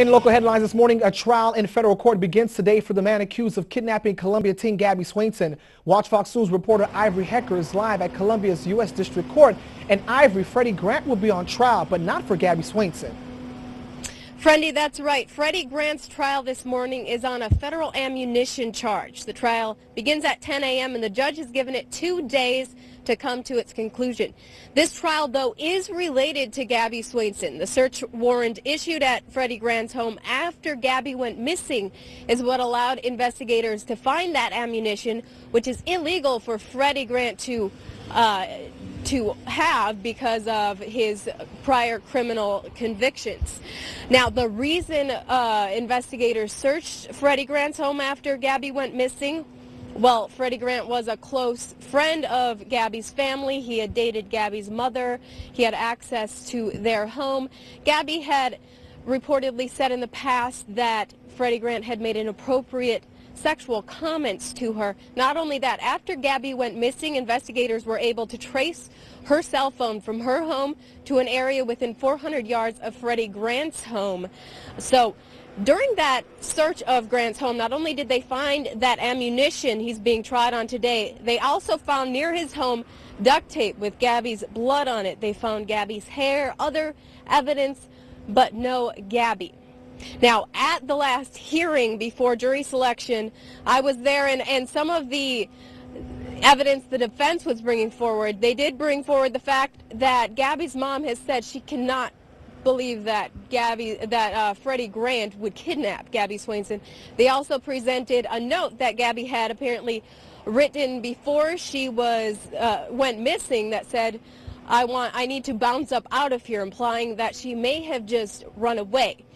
In local headlines this morning, a trial in federal court begins today for the man accused of kidnapping Columbia teen Gabbiee Swainson. Watch Fox News reporter Ivory Hecker is live at Columbia's U.S. District Court. And Ivory, Freddie Grant will be on trial, but not for Gabbiee Swainson. Freddie, that's right. Freddie Grant's trial this morning is on a federal ammunition charge. The trial begins at 10 a.m. and the judge has given it 2 days to come to its conclusion. This trial, though, is related to Gabbiee Swainson. The search warrant issued at Freddie Grant's home after Gabbiee went missing is what allowed investigators to find that ammunition, which is illegal for Freddie Grant to have because of his prior criminal convictions. Now, the reason investigators searched Freddie Grant's home after Gabbiee went missing, well, Freddie Grant was a close friend of Gabby's family. He had dated Gabby's mother. He had access to their home. Gabbiee had reportedly said in the past that Freddie Grant had made inappropriate sexual comments to her. Not only that, after Gabbiee went missing, investigators were able to trace her cell phone from her home to an area within 400 yards of Freddie Grant's home. So during that search of Grant's home, not only did they find that ammunition he's being tried on today, they also found near his home duct tape with Gabby's blood on it. They found Gabby's hair, other evidence, but no Gabbiee. Now, at the last hearing before jury selection, I was there, and some of the evidence the defense was bringing forward, they did bring forward the fact that Gabby's mom has said she cannot believe that Freddie Grant would kidnap Gabbiee Swainson. They also presented a note that Gabbiee had apparently written before she went missing that said, I need to bounce up out of here," implying that she may have just run away.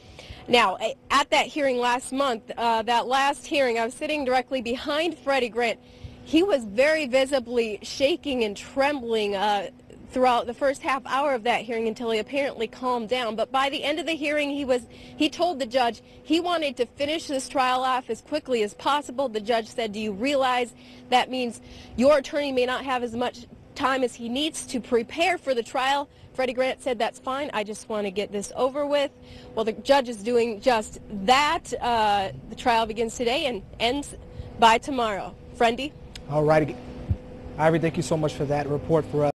Now, at that hearing last month, I was sitting directly behind Freddie Grant. He was very visibly shaking and trembling throughout the first half hour of that hearing until he apparently calmed down. But by the end of the hearing, he told the judge he wanted to finish this trial off as quickly as possible. The judge said, "Do you realize that means your attorney may not have as much time as he needs to prepare for the trial?" Freddie Grant said, "That's fine. I just want to get this over with." Well, the judge is doing just that. The trial begins today and ends by tomorrow. Freddie? All righty. Ivory, thank you so much for that report for us.